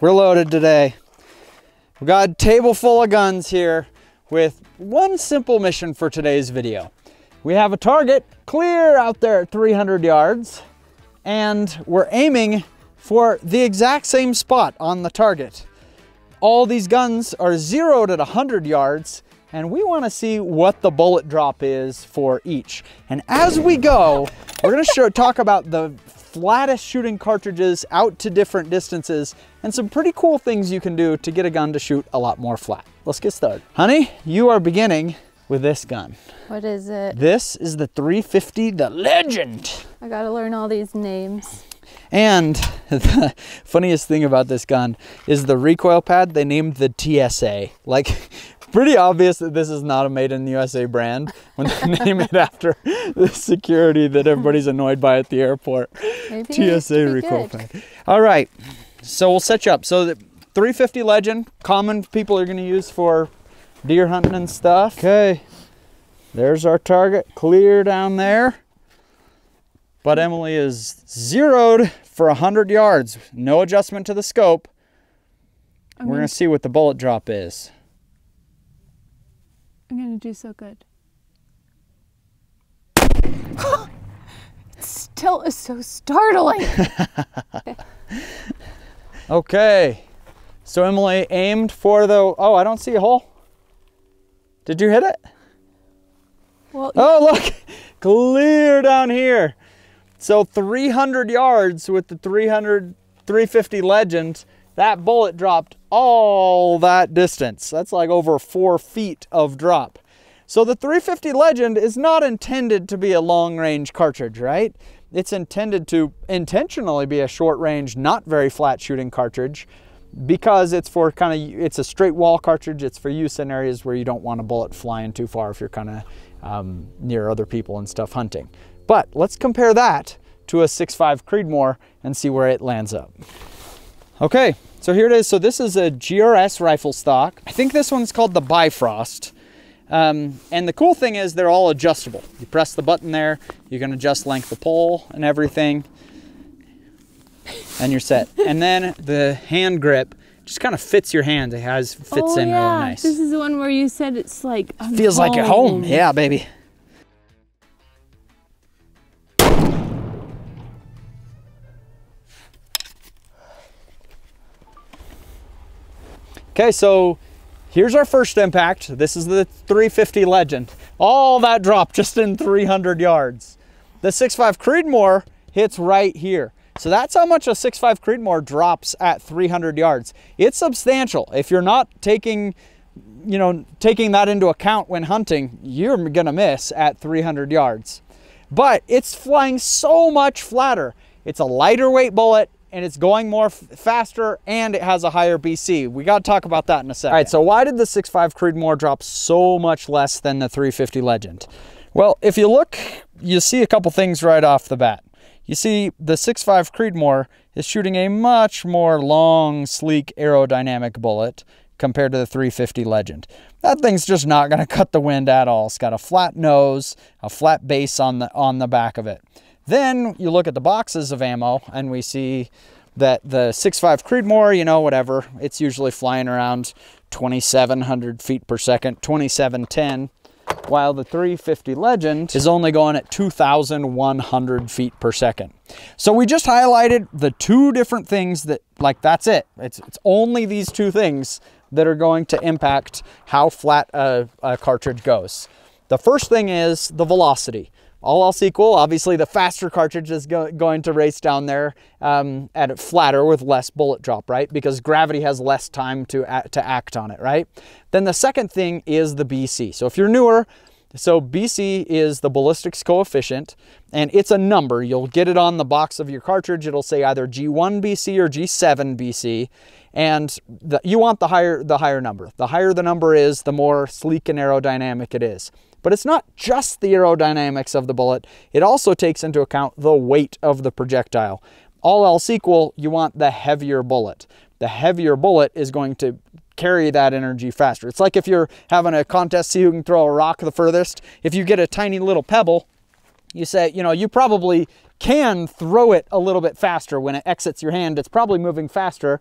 We're loaded today. We've got a table full of guns here with one simple mission for today's video. We have a target clear out there at 300 yards, and we're aiming for the exact same spot on the target. All these guns are zeroed at 100 yards, and we want to see what the bullet drop is for each. And as we go, we're going to talk about the flattest shooting cartridges out to different distances and some pretty cool things you can do to get a gun to shoot a lot more flat. Let's get started. Honey, you are beginning with this gun. What is it? This is the 350, the Legend. I gotta learn all these names. And the funniest thing about this gun is the recoil pad they named the TSA. Like, pretty obvious that this is not a made in the USA brand when they name it after the security that everybody's annoyed by at the airport. Maybe TSA recoil pad. All right, so we'll set you up. So the 350 Legend, common people are gonna use for deer hunting and stuff. Okay, there's our target clear down there. But Emily is zeroed for 100 yards. No adjustment to the scope. We're gonna see what the bullet drop is. I'm gonna do so good. It still is so startling. Okay, so Emily aimed for the, oh, I don't see a hole. Did you hit it? Well, oh, look, clear down here. So 300 yards with the 350 Legend, that bullet dropped all that distance. That's like over 4 feet of drop. So the 350 Legend is not intended to be a long range cartridge, right? It's intended to intentionally be a short range, not very flat shooting cartridge, because it's for kind of, it's a straight wall cartridge. It's for use in areas where you don't want a bullet flying too far if you're kind of near other people and stuff hunting. But let's compare that to a 6.5 Creedmoor and see where it lands up. Okay, so here it is. So this is a GRS rifle stock. I think this one's called the Bifrost. And the cool thing is they're all adjustable. You press the button there, you can adjust length of pole and everything, and you're set. And then the hand grip just kind of fits your hand. It fits in really nice. This is the one where you said it's like I'm feels home. Like at home. Yeah, baby. Okay, so here's our first impact. This is the 350 Legend. All that drop just in 300 yards. The 6.5 Creedmoor hits right here. So that's how much a 6.5 Creedmoor drops at 300 yards. It's substantial. If you're not taking, you know, taking that into account when hunting, you're gonna miss at 300 yards. But it's flying so much flatter. It's a lighter weight bullet, and it's going more faster, and it has a higher BC. We gotta talk about that in a second. All right, so why did the 6.5 Creedmoor drop so much less than the 350 Legend? Well, if you look, you see a couple things right off the bat. You see, the 6.5 Creedmoor is shooting a much more long, sleek, aerodynamic bullet compared to the 350 Legend. That thing's just not gonna cut the wind at all. It's got a flat nose, a flat base on the back of it. Then you look at the boxes of ammo, and we see that the 6.5 Creedmoor, you know, whatever, it's usually flying around 2,700 feet per second, 2,710. While the 350 Legend is only going at 2,100 feet per second. So we just highlighted the two different things that, like, that's it. It's only these two things that are going to impact how flat a cartridge goes. The first thing is the velocity. All else equal, obviously the faster cartridge is going to race down there at flatter with less bullet drop, right? Because gravity has less time to act on it, right? Then the second thing is the BC. So if you're newer, so BC is the ballistics coefficient, and it's a number. You'll get it on the box of your cartridge. It'll say either G1 BC or G7 BC, and you want the higher number. The higher the number is, the more sleek and aerodynamic it is. But it's not just the aerodynamics of the bullet. It also takes into account the weight of the projectile. All else equal, you want the heavier bullet. The heavier bullet is going to carry that energy faster. It's like if you're having a contest, see who can throw a rock the furthest. If you get a tiny little pebble, you say, you know, you probably can throw it a little bit faster. When it exits your hand, it's probably moving faster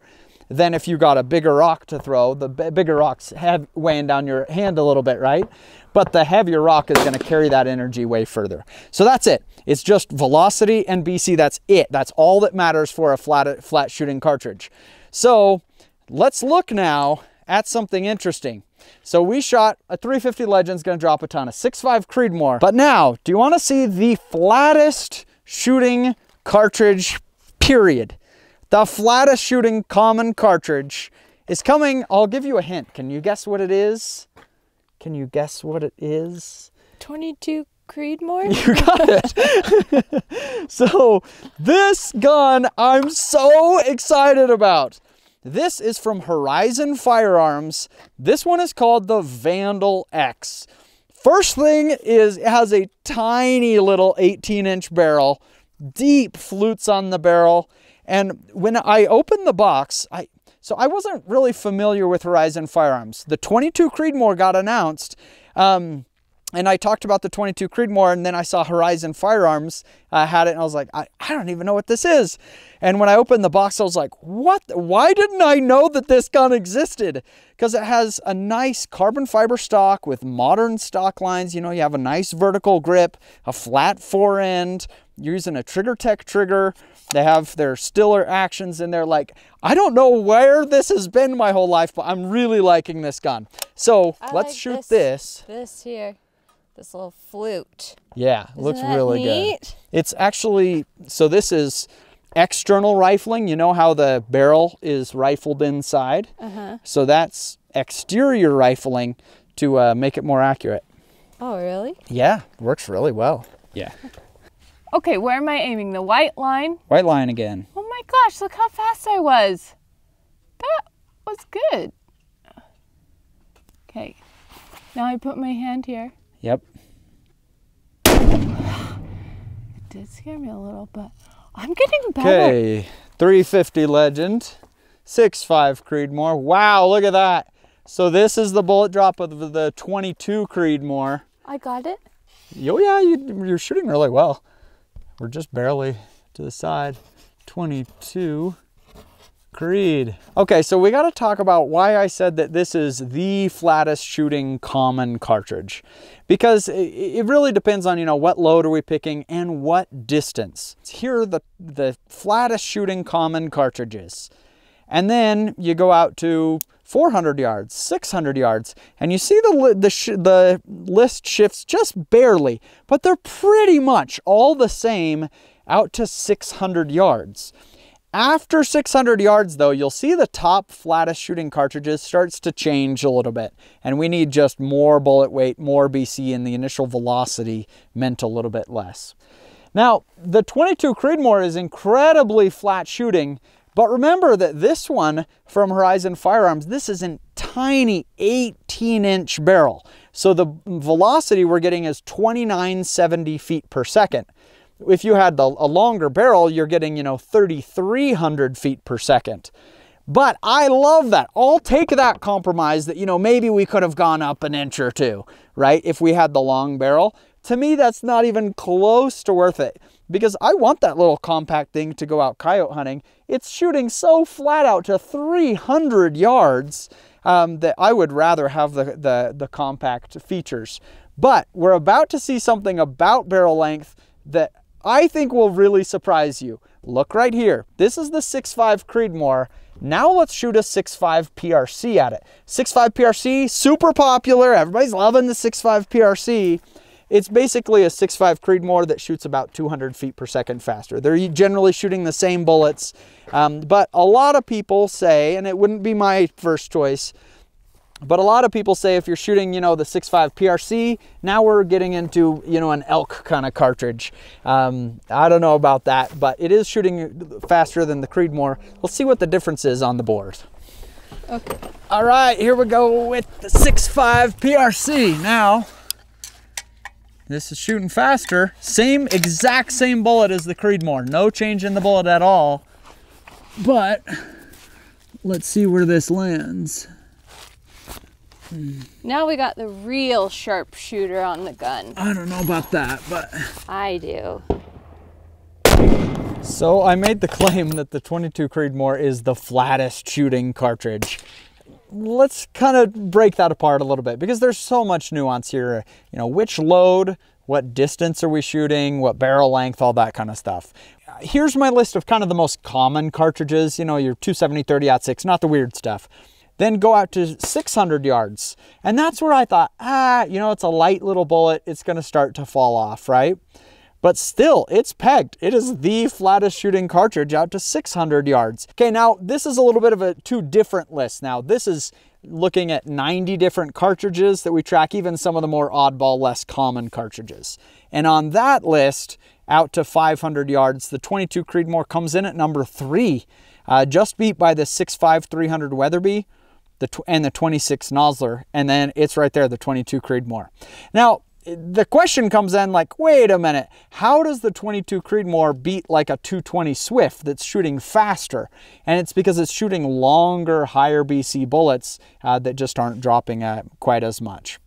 than if you got a bigger rock to throw. The bigger rock's weighing down your hand a little bit, right? But the heavier rock is going to carry that energy way further. So that's it. It's just velocity and BC. That's it. That's all that matters for a flat shooting cartridge. So let's look now at something interesting. So we shot a 350 Legend's going to drop a ton, a 6.5 Creedmoor. But now, do you want to see the flattest shooting cartridge, period? The flattest shooting common cartridge is coming. I'll give you a hint. Can you guess what it is? Can you guess what it is? 22 Creedmoor? You got it. So this gun I'm so excited about. This is from Horizon Firearms. This one is called the Vandal X. First thing is it has a tiny little 18-inch barrel, deep flutes on the barrel. And when I opened the box, I wasn't really familiar with Horizon Firearms. The 22 Creedmoor got announced, and I talked about the 22 Creedmoor, and then I saw Horizon Firearms had it, and I was like, I don't even know what this is. And when I opened the box, I was like, what? Why didn't I know that this gun existed? Because it has a nice carbon fiber stock with modern stock lines. You know, you have a nice vertical grip, a flat forend. You're using a TriggerTech trigger. They have their stiller actions in there. Like, I don't know where this has been my whole life, but I'm really liking this gun. So let's shoot this. This here, this little flute. Yeah, looks really good. It's actually, so this is external rifling. You know how the barrel is rifled inside? Uh-huh. So that's exterior rifling to make it more accurate. Oh, really? Yeah, works really well. Yeah. Okay, where am I aiming? The white line? White line again. Oh my gosh, look how fast I was. That was good. Okay, now I put my hand here. Yep. It did scare me a little, but I'm getting better. Okay, 350 Legend, 6.5 Creedmoor. Wow, look at that. So this is the bullet drop of the 22 Creedmoor. I got it. Oh yeah, you're shooting really well. We're just barely to the side. 22 Creed. Okay, so we gotta talk about why I said that this is the flattest shooting common cartridge. Because it really depends on, you know, what load are we picking and what distance. Here are the flattest shooting common cartridges. And then you go out to 400 yards, 600 yards, and you see the list shifts just barely, but they're pretty much all the same out to 600 yards. After 600 yards though, you'll see the top flattest shooting cartridges starts to change a little bit, and we need just more bullet weight, more BC, and the initial velocity meant a little bit less. Now, the 22 Creedmoor is incredibly flat shooting, but remember that this one from Horizon Firearms, this is a tiny 18-inch barrel. So the velocity we're getting is 2970 feet per second. If you had a longer barrel, you're getting, you know, 3300 feet per second. But I love that. I'll take that compromise that, you know, maybe we could have gone up an inch or two, right? If we had the long barrel. To me, that's not even close to worth it, because I want that little compact thing to go out coyote hunting. It's shooting so flat out to 300 yards that I would rather have the compact features. But we're about to see something about barrel length that I think will really surprise you. Look right here. This is the 6.5 Creedmoor. Now let's shoot a 6.5 PRC at it. 6.5 PRC, super popular. Everybody's loving the 6.5 PRC. It's basically a 6.5 Creedmoor that shoots about 200 feet per second faster. They're generally shooting the same bullets, but a lot of people say, and it wouldn't be my first choice, but a lot of people say if you're shooting, you know, the 6.5 PRC, now we're getting into, you know, an elk kind of cartridge. I don't know about that, but it is shooting faster than the Creedmoor. Let's see what the difference is on the board. Okay. All right, here we go with the 6.5 PRC now. This is shooting faster. Same, exact same bullet as the Creedmoor. No change in the bullet at all. But let's see where this lands. Now we got the real sharpshooter on the gun. I don't know about that, but I do. So I made the claim that the 22 Creedmoor is the flattest shooting cartridge. Let's kind of break that apart a little bit because there's so much nuance here. You know, which load, what distance are we shooting, what barrel length, all that kind of stuff. Here's my list of kind of the most common cartridges, you know, your 270, 30-06, not the weird stuff. Then go out to 600 yards. And that's where I thought, you know, it's a light little bullet. It's going to start to fall off, right? But still, it's pegged. It is the flattest shooting cartridge out to 600 yards. Okay, now this is a little bit of a two different list. Now this is looking at 90 different cartridges that we track, even some of the more oddball, less common cartridges. And on that list, out to 500 yards, the 22 Creedmoor comes in at number 3, just beat by the 6.5-300 Weatherby and the 26 Nosler. And then it's right there, the 22 Creedmoor. Now, the question comes in like, wait a minute, how does the 22 Creedmoor beat like a 220 Swift that's shooting faster? And it's because it's shooting longer, higher BC bullets that just aren't dropping quite as much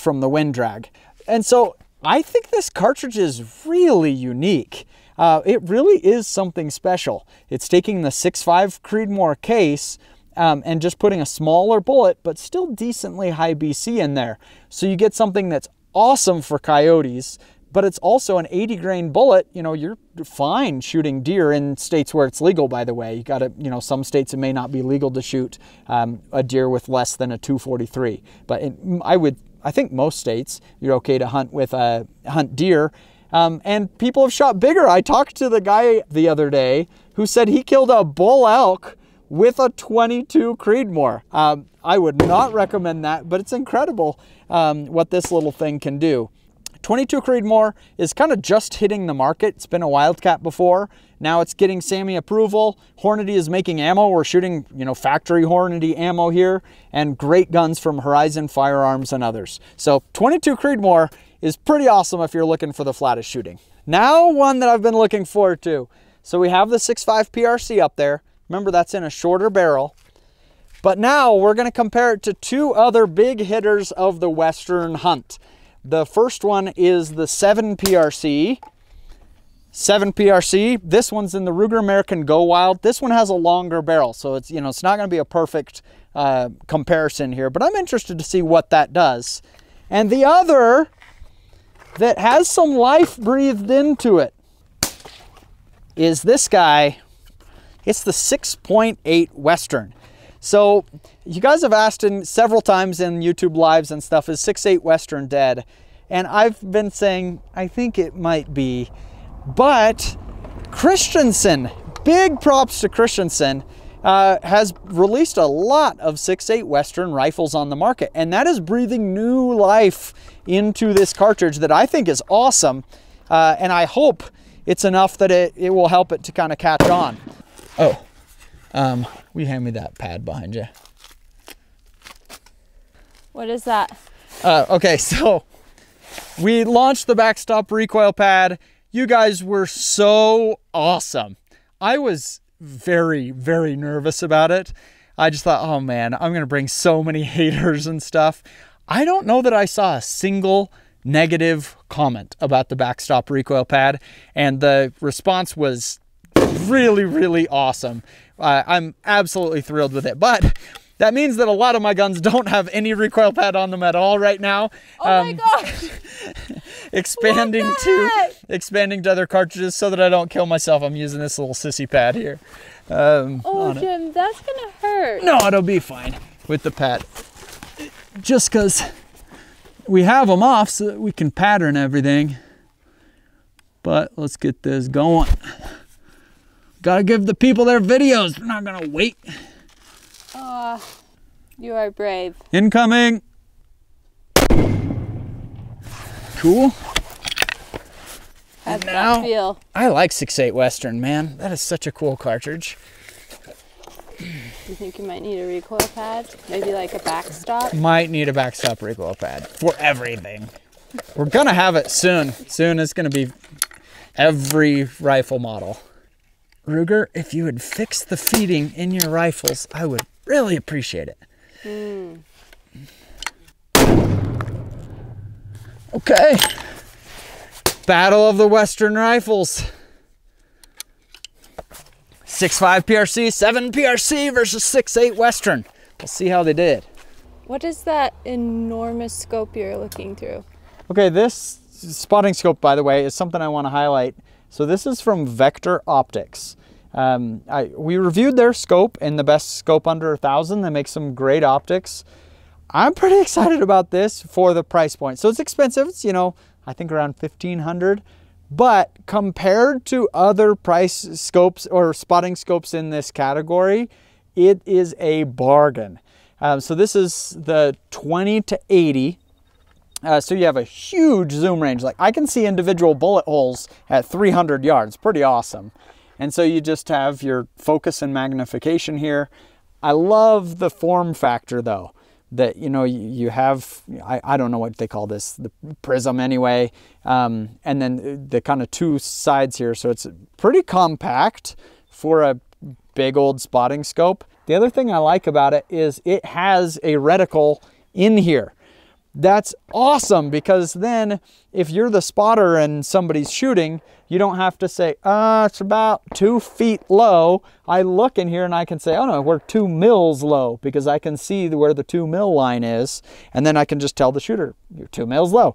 from the wind drag. And so I think this cartridge is really unique. It really is something special. It's taking the 6.5 Creedmoor case and just putting a smaller bullet, but still decently high BC in there. So you get something that's awesome for coyotes, but it's also an 80 grain bullet. You know, you're fine shooting deer in states where it's legal, by the way. You got to, you know, some states it may not be legal to shoot a deer with less than a 243, but I think most states you're okay to hunt with hunt deer. And people have shot bigger. I talked to the guy the other day who said he killed a bull elk with a 22 Creedmoor. I would not recommend that, but it's incredible what this little thing can do. 22 Creedmoor is kind of just hitting the market. It's been a Wildcat before. Now it's getting SAMI approval. Hornady is making ammo. We're shooting, you know, factory Hornady ammo here, and great guns from Horizon Firearms and others. So 22 Creedmoor is pretty awesome if you're looking for the flattest shooting. Now one that I've been looking forward to. So we have the 6.5 PRC up there. Remember, that's in a shorter barrel. But now we're going to compare it to two other big hitters of the Western hunt. The first one is the 7 PRC. 7 PRC, this one's in the Ruger American Go Wild. This one has a longer barrel, so it's, you know, it's not going to be a perfect comparison here, but I'm interested to see what that does. And the other that has some life breathed into it is this guy. It's the 6.8 Western. So you guys have asked several times in YouTube lives and stuff, is 6.8 Western dead? And I've been saying, I think it might be, but Christensen, big props to Christensen, has released a lot of 6.8 Western rifles on the market. And that is breathing new life into this cartridge that I think is awesome. And I hope it's enough that it will help it to kind of catch on. Oh, will you hand me that pad behind you? What is that? Okay, so we launched the backstop recoil pad. You guys were so awesome. I was very, very nervous about it. I just thought, oh man, I'm going to bring so many haters and stuff. I don't know that I saw a single negative comment about the backstop recoil pad, and the response was really, really awesome. I'm absolutely thrilled with it, but that means that a lot of my guns don't have any recoil pad on them at all right now. Oh my gosh. expanding to other cartridges so that I don't kill myself. I'm using this little sissy pad here. Oh Jim, that's gonna hurt. No, it'll be fine with the pad. Just because we have them off so that we can pattern everything. But let's get this going. Gotta give the people their videos. They're not gonna wait. You are brave. Incoming. Cool. That's that feel. I like 6.8 Western, man. That is such a cool cartridge. You think you might need a recoil pad? Maybe like a backstop? Might need a backstop recoil pad for everything. We're gonna have it soon. Soon it's gonna be every rifle model. Ruger, if you would fix the feeding in your rifles, I would really appreciate it. Okay. Battle of the Western Rifles. 6.5 PRC, 7 PRC versus 6.8 Western. We'll see how they did. What is that enormous scope you're looking through? Okay, this spotting scope, by the way, is something I want to highlight. So this is from Vector Optics. We reviewed their scope in the best scope under 1,000. They make some great optics. I'm pretty excited about this for the price point. So it's expensive. It's, you know, I think around $1,500. But compared to other price scopes or spotting scopes in this category, it is a bargain. So this is the 20-80. So you have a huge zoom range. Like I can see individual bullet holes at 300 yards. Pretty awesome. And so you just have your focus and magnification here. I love the form factor though. That, you know, you have, I don't know what they call this, the prism anyway, and then the kind of two sides here. So it's pretty compact for a big old spotting scope. The other thing I like about it is it has a reticle in here. That's awesome, because then if you're the spotter and somebody's shooting, you don't have to say, it's about 2 feet low. I look in here and I can say, oh no, we're 2 mils low, because I can see where the 2 mil line is. And then I can just tell the shooter, you're 2 mils low.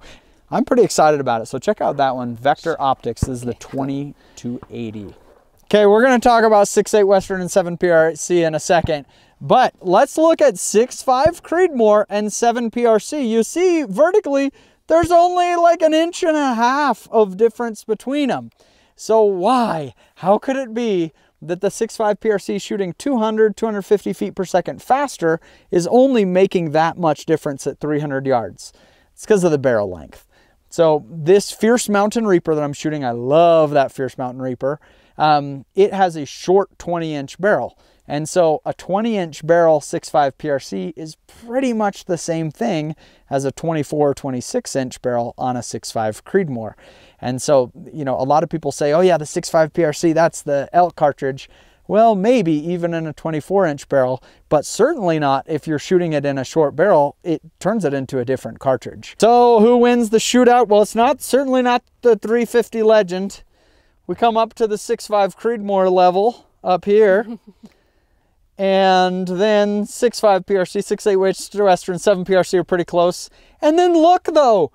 I'm pretty excited about it. So check out that one, Vector Optics. This is the 20-80. Okay, we're gonna talk about 6.8 Western and 7 PRC in a second, but let's look at 6.5 Creedmoor and 7 PRC. You see, vertically, there's only like 1.5 inches of difference between them. So why? How could it be that the 6.5 PRC shooting 200, 250 feet per second faster is only making that much difference at 300 yards? It's because of the barrel length. So this Fierce Mountain Reaper that I'm shooting, I love that Fierce Mountain Reaper. It has a short 20-inch barrel. And so a 20-inch barrel 6.5 PRC is pretty much the same thing as a 24 or 26-inch barrel on a 6.5 Creedmoor. And so, you know, a lot of people say, oh yeah, the 6.5 PRC, that's the elk cartridge. Well, maybe even in a 24-inch barrel, but certainly not if you're shooting it in a short barrel. It turns it into a different cartridge. So who wins the shootout? Well, it's not, certainly not the 350 Legend. We come up to the 6.5 Creedmoor level up here, and then 6.5 PRC, 6.8 Western, 7 PRC are pretty close. And then look though,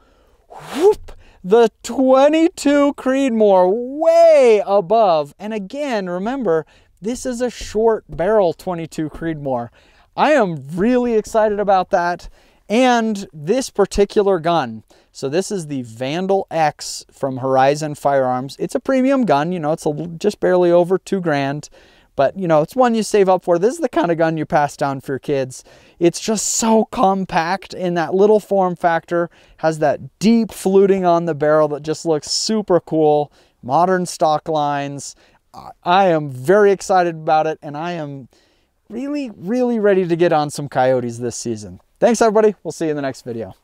whoop, the 22 Creedmoor way above. And again, remember, this is a short barrel 22 Creedmoor. I am really excited about that. And this particular gun, so this is the Vandal X from Horizon Firearms. It's a premium gun, you know, it's just barely over $2,000, but you know, it's one you save up for. This is the kind of gun you pass down for your kids. It's just so compact in that little form factor, has that deep fluting on the barrel that just looks super cool, modern stock lines. I am very excited about it, and I am really, really ready to get on some coyotes this season. Thanks everybody, we'll see you in the next video.